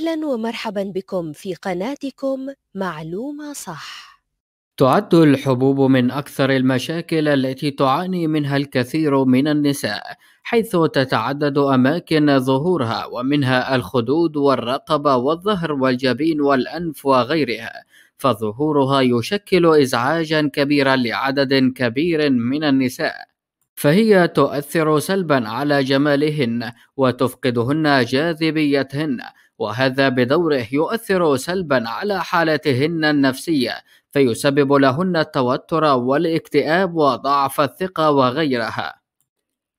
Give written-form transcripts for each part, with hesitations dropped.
أهلا ومرحبا بكم في قناتكم معلومة صح. تعد الحبوب من أكثر المشاكل التي تعاني منها الكثير من النساء، حيث تتعدد أماكن ظهورها ومنها الخدود والرقبة والظهر والجبين والأنف وغيرها، فظهورها يشكل إزعاجا كبيرا لعدد كبير من النساء، فهي تؤثر سلبا على جمالهن وتفقدهن جاذبيتهن، وهذا بدوره يؤثر سلبا على حالتهن النفسية، فيسبب لهن التوتر والاكتئاب وضعف الثقة وغيرها.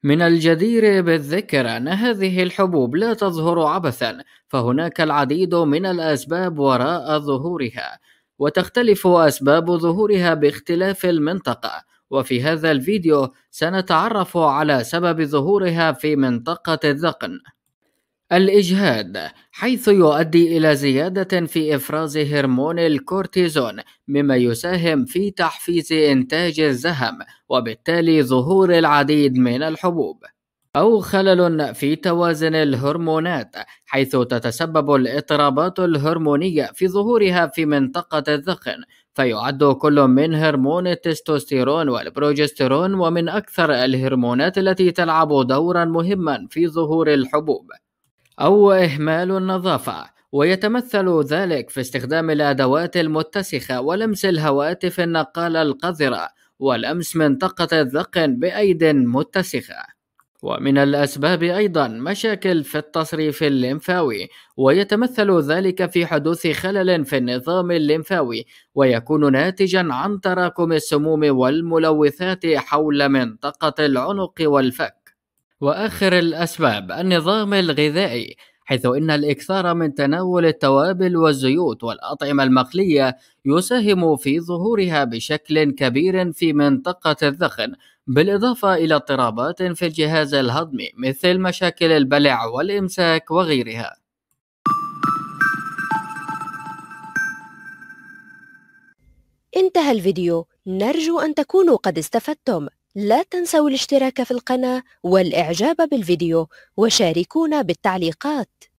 من الجدير بالذكر أن هذه الحبوب لا تظهر عبثا، فهناك العديد من الأسباب وراء ظهورها، وتختلف أسباب ظهورها باختلاف المنطقة، وفي هذا الفيديو سنتعرف على سبب ظهورها في منطقة الذقن. الإجهاد، حيث يؤدي إلى زيادة في إفراز هرمون الكورتيزون، مما يساهم في تحفيز إنتاج الزهم وبالتالي ظهور العديد من الحبوب. أو خلل في توازن الهرمونات، حيث تتسبب الاضطرابات الهرمونية في ظهورها في منطقة الذقن، فيعد كل من هرمون التستوستيرون والبروجستيرون ومن أكثر الهرمونات التي تلعب دورا مهما في ظهور الحبوب. أو إهمال النظافة، ويتمثل ذلك في استخدام الأدوات المتسخة ولمس الهواتف النقالة القذرة ولمس منطقة الذقن بأيد متسخة. ومن الأسباب أيضا مشاكل في التصريف الليمفاوي، ويتمثل ذلك في حدوث خلل في النظام الليمفاوي ويكون ناتجا عن تراكم السموم والملوثات حول منطقة العنق والفك. وآخر الأسباب النظام الغذائي، حيث إن الإكثار من تناول التوابل والزيوت والأطعمة المقلية يساهم في ظهورها بشكل كبير في منطقة الذقن، بالإضافة إلى اضطرابات في الجهاز الهضمي مثل مشاكل البلع والإمساك وغيرها. انتهى الفيديو، نرجو أن تكونوا قد استفدتم. لا تنسوا الاشتراك في القناة والإعجاب بالفيديو وشاركونا بالتعليقات.